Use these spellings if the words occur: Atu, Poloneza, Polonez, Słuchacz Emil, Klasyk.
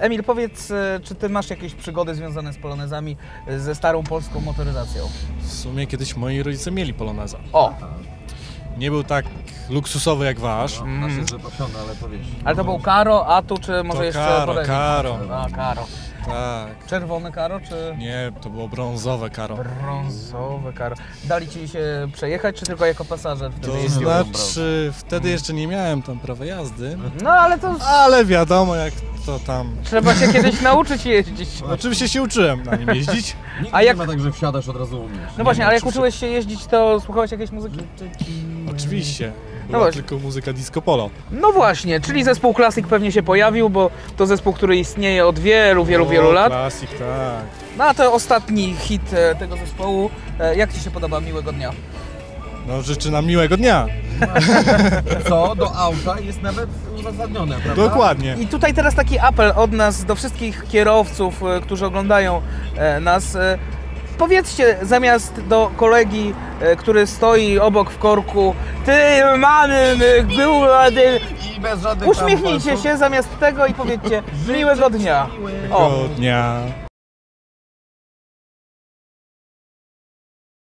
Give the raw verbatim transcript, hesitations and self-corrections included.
Emil, powiedz, czy ty masz jakieś przygody związane z polonezami, ze starą polską motoryzacją? W sumie kiedyś moi rodzice mieli poloneza. O! Nie był tak luksusowy jak wasz. No, nasz jest wypasiony, ale to wiesz. Ale to był Karo, Atu, czy może to jeszcze Karo, Polonez? Karo. A, Karo. Tak. Czerwone Karo, czy? Nie, to było brązowe Karo. Brązowe Karo. Dali ci się przejechać, czy tylko jako pasażer? Wtedy to znaczy, wtedy jeszcze nie miałem tam prawa jazdy. No, ale to... Ale wiadomo, jak to tam... Trzeba się kiedyś nauczyć jeździć. Oczywiście się uczyłem na nim jeździć. A jak... Nie ma tak, że wsiadasz, od razu umiesz. No właśnie, ale jak uczyłeś się jeździć, to słuchałeś jakiejś muzyki? Oczywiście. Była no tylko muzyka disco polo. No właśnie, czyli zespół Klasyk pewnie się pojawił, bo to zespół, który istnieje od wielu, wielu, o, wielu lat. Klasyk, tak. No a to ostatni hit tego zespołu. Jak ci się podoba? Miłego dnia. No życzę nam miłego dnia. Co do auta jest nawet uzasadnione, prawda? Dokładnie. I tutaj teraz taki apel od nas do wszystkich kierowców, którzy oglądają nas. Powiedzcie zamiast do kolegi, który stoi obok w korku, ty mamy, był i bez żadnych. Uśmiechnijcie się zamiast tego i powiedzcie miłego dnia. Miłego dnia.